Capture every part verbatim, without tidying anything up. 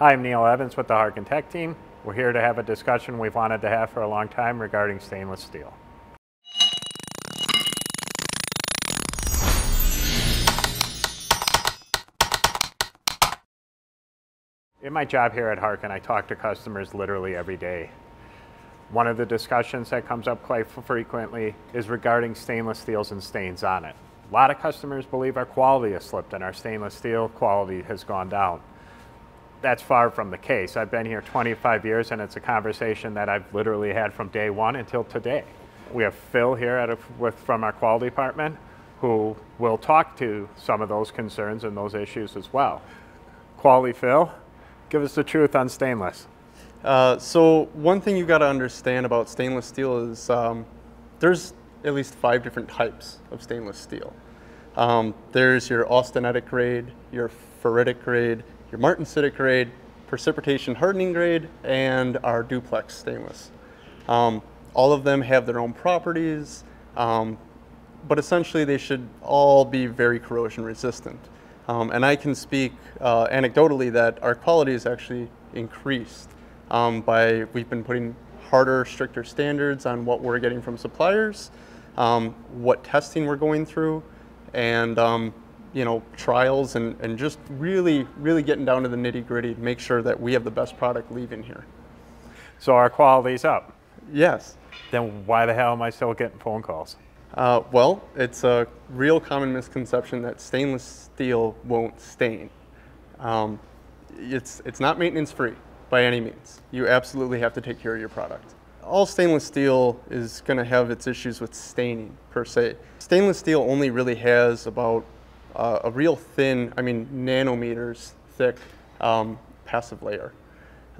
Hi, I'm Neil Evans with the Harken Tech team. We're here to have a discussion we've wanted to have for a long time regarding stainless steel. In my job here at Harken, I talk to customers literally every day. One of the discussions that comes up quite frequently is regarding stainless steels and stains on it. A lot of customers believe our quality has slipped and our stainless steel quality has gone down. That's far from the case. I've been here twenty-five years, and it's a conversation that I've literally had from day one until today. We have Phil here at a, with, from our quality department, who will talk to some of those concerns and those issues as well. Quality Phil, give us the truth on stainless. Uh, so one thing you've got to understand about stainless steel is um, there's at least five different types of stainless steel. Um, there's your austenitic grade, your ferritic grade, your martensitic grade, precipitation hardening grade, and our duplex stainless. Um, all of them have their own properties, um, but essentially they should all be very corrosion resistant. Um, and I can speak uh, anecdotally that our quality has actually increased um, by we've been putting harder, stricter standards on what we're getting from suppliers, um, what testing we're going through, and um, you know, trials and, and just really, really getting down to the nitty gritty to make sure that we have the best product leaving here. So our quality's up? Yes. Then why the hell am I still getting phone calls? Uh, well, it's a real common misconception that stainless steel won't stain. Um, it's, it's not maintenance free by any means. You absolutely have to take care of your product. All stainless steel is going to have its issues with staining per se. Stainless steel only really has about Uh, a real thin, I mean nanometers thick um, passive layer.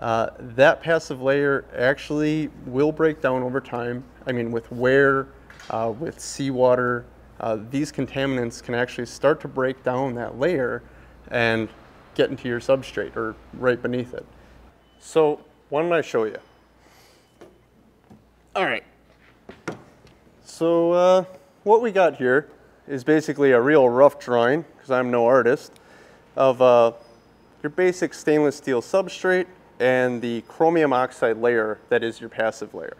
Uh, that passive layer actually will break down over time. I mean with wear, uh, with seawater, uh, these contaminants can actually start to break down that layer and get into your substrate or right beneath it. So why don't I show you? All right. So uh, what we got here is basically a real rough drawing, because I'm no artist, of uh, your basic stainless steel substrate and the chromium oxide layer that is your passive layer.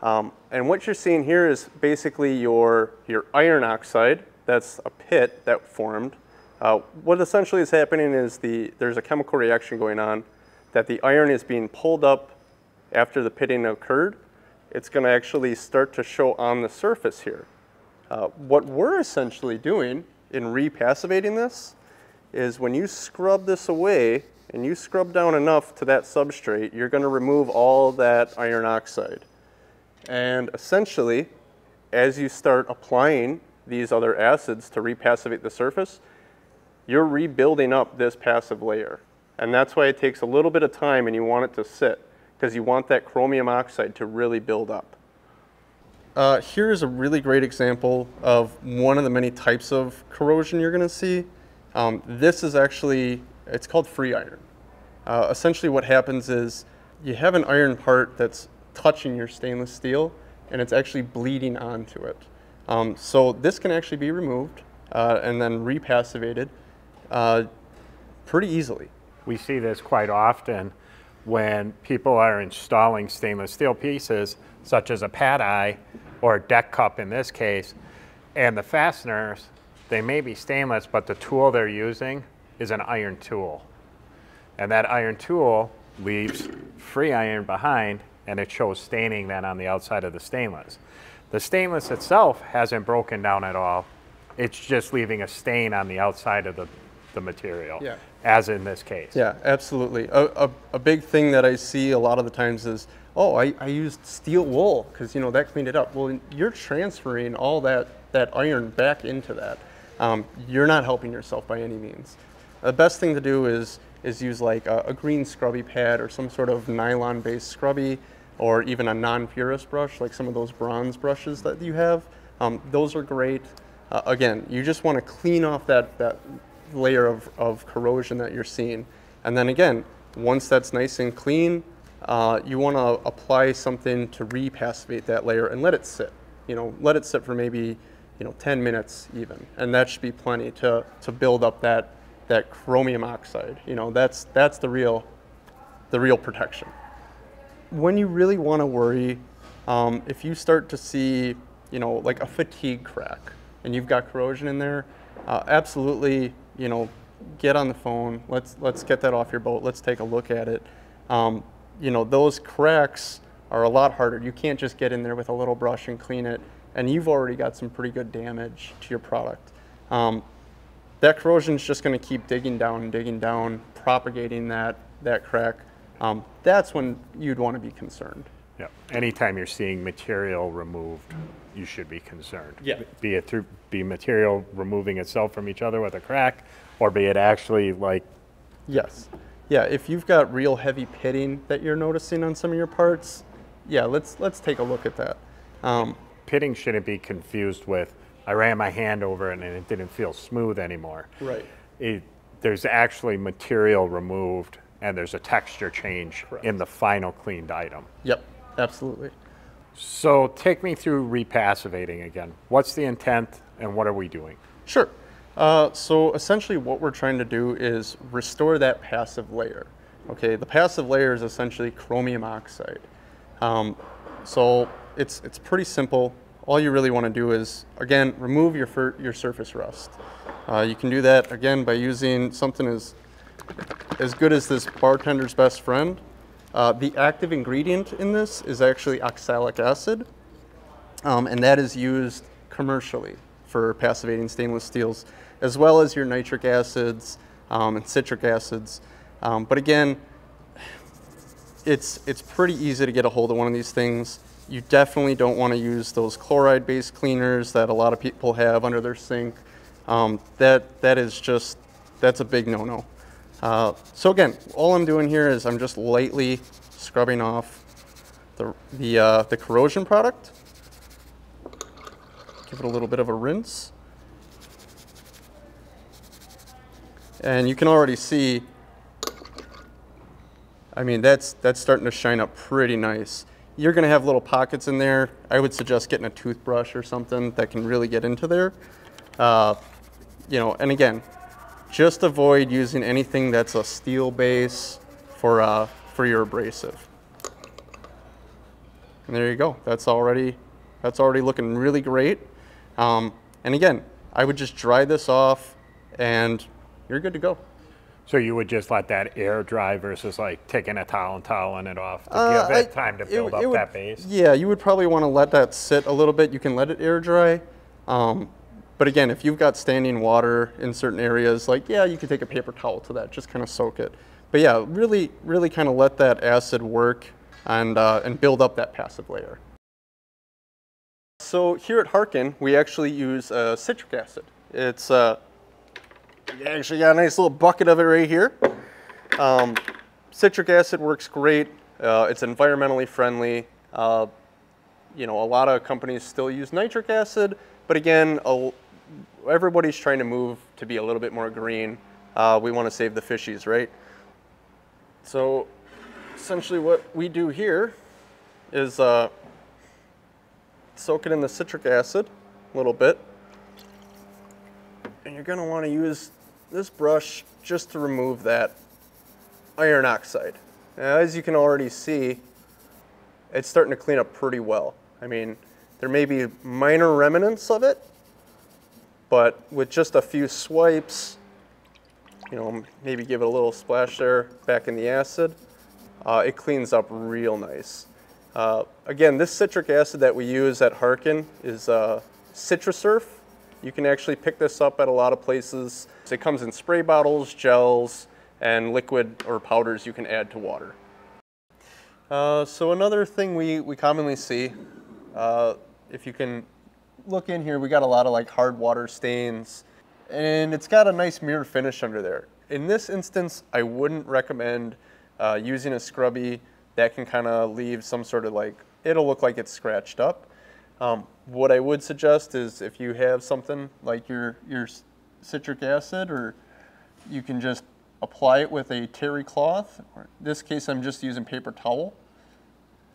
Um, and what you're seeing here is basically your, your iron oxide. That's a pit that formed. Uh, what essentially is happening is the, there's a chemical reaction going on that the iron is being pulled up after the pitting occurred. It's going to actually start to show on the surface here. Uh, what we're essentially doing in repassivating this is when you scrub this away and you scrub down enough to that substrate, you're going to remove all that iron oxide. And essentially, as you start applying these other acids to repassivate the surface, you're rebuilding up this passive layer. And that's why it takes a little bit of time and you want it to sit, because you want that chromium oxide to really build up. Uh, here is a really great example of one of the many types of corrosion you're going to see. Um, this is actually, it's called free iron. Uh, essentially what happens is you have an iron part that's touching your stainless steel and it's actually bleeding onto it. Um, so this can actually be removed uh, and then repassivated uh, pretty easily. We see this quite often when people are installing stainless steel pieces, such as a pad eye or a deck cup in this case, and the fasteners, they may be stainless, but the tool they're using is an iron tool. And that iron tool leaves free iron behind, and it shows staining then on the outside of the stainless. The stainless itself hasn't broken down at all. It's just leaving a stain on the outside of the the material, yeah. As in this case. Yeah, absolutely. A, a, a big thing that I see a lot of the times is, oh, I, I used steel wool because, you know, that cleaned it up. Well, you're transferring all that, that iron back into that. Um, you're not helping yourself by any means. The best thing to do is, is use like a, a green scrubby pad or some sort of nylon-based scrubby, or even a non-ferrous brush, like some of those bronze brushes that you have. Um, those are great. Uh, again, you just want to clean off that, that layer of, of corrosion that you're seeing. And then again, once that's nice and clean, uh, you want to apply something to repassivate that layer and let it sit. You know, let it sit for maybe, you know, ten minutes even. And that should be plenty to, to build up that that chromium oxide. You know, that's, that's the real, the real protection. When you really want to worry, um, if you start to see, you know, like a fatigue crack and you've got corrosion in there, uh, absolutely, you know, get on the phone. Let's, let's get that off your boat. Let's take a look at it. Um, you know, those cracks are a lot harder. You can't just get in there with a little brush and clean it, and you've already got some pretty good damage to your product. Um, that corrosion's just gonna keep digging down and digging down, propagating that, that crack. Um, that's when you'd wanna be concerned. Yeah, anytime you're seeing material removed, you should be concerned. Yeah. Be it through, be material removing itself from each other with a crack, or be it actually like... Yes, yeah, if you've got real heavy pitting that you're noticing on some of your parts, yeah, let's, let's take a look at that. Um, Pitting shouldn't be confused with, I ran my hand over it and it didn't feel smooth anymore. Right. It, there's actually material removed and there's a texture change. Correct. In the final cleaned item. Yep, absolutely. So take me through repassivating again. What's the intent and what are we doing? Sure. Uh, so essentially what we're trying to do is restore that passive layer. Okay, the passive layer is essentially chromium oxide. Um, so it's, it's pretty simple. All you really want to do is, again, remove your, fur, your surface rust. Uh, you can do that, again, by using something as, as good as this bartender's best friend. Uh, the active ingredient in this is actually oxalic acid, um, and that is used commercially for passivating stainless steels, as well as your nitric acids um, and citric acids. Um, but again, it's, it's pretty easy to get a hold of one of these things. You definitely don't want to use those chloride-based cleaners that a lot of people have under their sink. Um, that, that is just, that's a big no-no. Uh, so again, all I'm doing here is I'm just lightly scrubbing off the, the, uh, the corrosion product. Give it a little bit of a rinse. And you can already see, I mean, that's, that's starting to shine up pretty nice. You're going to have little pockets in there. I would suggest getting a toothbrush or something that can really get into there. Uh, you know, and again, just avoid using anything that's a steel base for, uh, for your abrasive. And there you go. That's already, that's already looking really great. Um, and again, I would just dry this off and you're good to go. So you would just let that air dry versus like taking a towel and toweling it off to uh, give it I, time to build it, up it would, that base? Yeah, you would probably want to let that sit a little bit. You can let it air dry. Um, but again, if you've got standing water in certain areas, like, yeah, you could take a paper towel to that, just kind of soak it. But yeah, really, really kind of let that acid work and, uh, and build up that passive layer. So here at Harken, we actually use uh, citric acid. It's uh, You actually got a nice little bucket of it right here. Um, citric acid works great. Uh, it's environmentally friendly. Uh, you know, a lot of companies still use nitric acid, but again, a, everybody's trying to move to be a little bit more green. Uh, we want to save the fishies, right? So essentially what we do here is uh, soak it in the citric acid a little bit. And you're going to want to use this brush just to remove that iron oxide. Now, as you can already see, it's starting to clean up pretty well. I mean, there may be minor remnants of it, but with just a few swipes, you know, maybe give it a little splash there back in the acid, uh, it cleans up real nice. Uh, again, this citric acid that we use at Harken is uh, CitraSurf. You can actually pick this up at a lot of places. It comes in spray bottles, gels, and liquid or powders you can add to water. Uh, so another thing we, we commonly see, uh, if you can look in here, we got a lot of like hard water stains, and it's got a nice mirror finish under there. In this instance, I wouldn't recommend uh, using a scrubby. That can kind of leave some sort of like, it'll look like it's scratched up. Um, what I would suggest is if you have something like your, your citric acid, or you can just apply it with a terry cloth. Or in this case, I'm just using paper towel.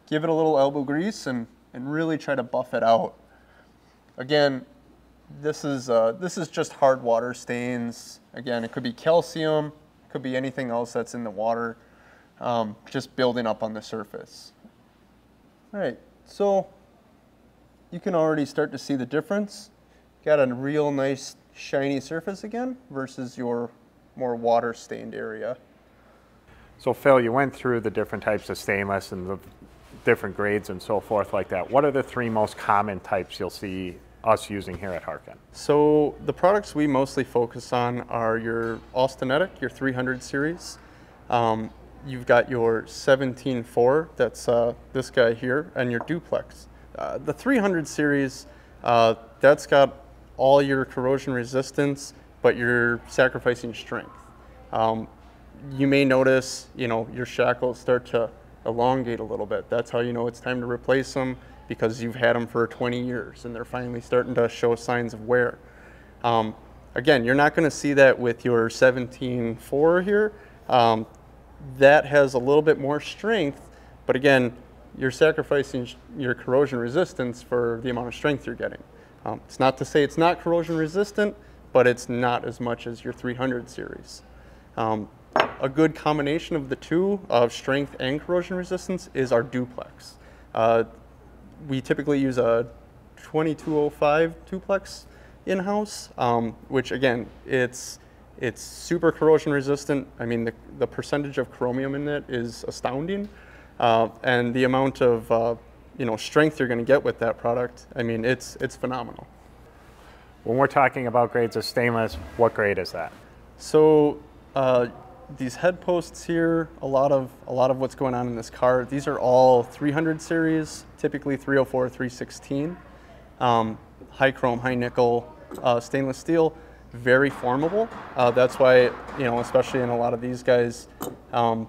Give it a little elbow grease and, and really try to buff it out. Again, This is, uh, this is just hard water stains. Again, it could be calcium, could be anything else that's in the water, um, just building up on the surface. All right, so you can already start to see the difference. Got a real nice shiny surface again versus your more water stained area. So Phil, you went through the different types of stainless and the different grades and so forth like that. What are the three most common types you'll see us using here at Harken? So the products we mostly focus on are your austenitic, your three hundred series. Um, you've got your seventeen four, that's uh, this guy here, and your duplex. Uh, the three hundred series, uh, that's got all your corrosion resistance, but you're sacrificing strength. Um, you may notice, you know, your shackles start to elongate a little bit. That's how you know it's time to replace them, because you've had them for twenty years and they're finally starting to show signs of wear. Um, again, you're not going to see that with your seventeen four here. Um, that has a little bit more strength, but again, you're sacrificing your corrosion resistance for the amount of strength you're getting. Um, it's not to say it's not corrosion resistant, but it's not as much as your three hundred series. Um, a good combination of the two, of strength and corrosion resistance, is our duplex. Uh, we typically use a twenty-two oh five duplex in-house, um, which again, it's, it's super corrosion resistant. I mean, the, the percentage of chromium in it is astounding. Uh, and the amount of uh, you know, strength you're going to get with that product, I mean, it's, it's phenomenal. When we're talking about grades of stainless, what grade is that? So uh, these head posts here, a lot of, a lot of what's going on in this car, these are all three hundred series, typically three oh four, three sixteen. Um, high chrome, high nickel, uh, stainless steel, very formable. Uh, that's why, you know, especially in a lot of these guys, um,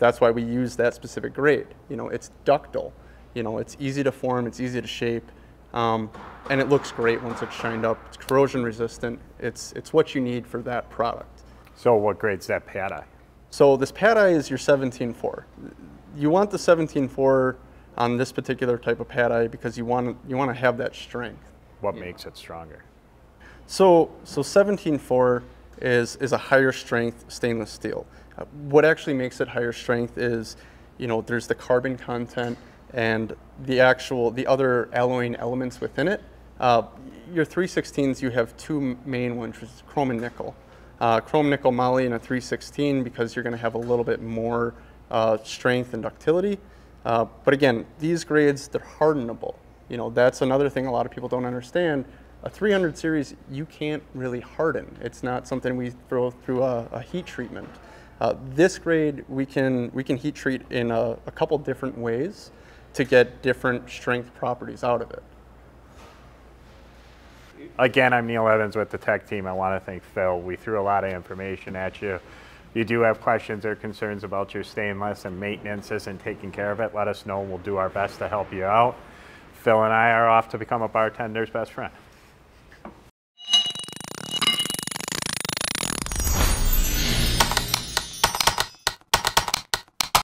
that's why we use that specific grade. You know, it's ductile. You know, it's easy to form, it's easy to shape, um, and it looks great once it's shined up. It's corrosion resistant. It's, it's what you need for that product. So what grade's that pad eye? So this pad eye is your seventeen four. You want the seventeen four on this particular type of pad eye because you want you want to have that strength. What makes it stronger? So so seventeen four is is a higher strength stainless steel. What actually makes it higher strength is, you know, there's the carbon content and the actual, the other alloying elements within it. Uh, your three sixteens, you have two main ones, which is chrome and nickel. Uh, chrome, nickel, moly in a three sixteen because you're going to have a little bit more uh, strength and ductility. Uh, but again, these grades, they're hardenable. You know, that's another thing a lot of people don't understand. A three hundred series, you can't really harden. It's not something we throw through a, a heat treatment. Uh, this grade, we can, we can heat treat in a, a couple different ways to get different strength properties out of it. Again, I'm Neil Evans with the tech team. I want to thank Phil. We threw a lot of information at you. If you do have questions or concerns about your stainless and maintenance isn't taking care of it, let us know. We'll do our best to help you out. Phil and I are off to become a bartender's best friend.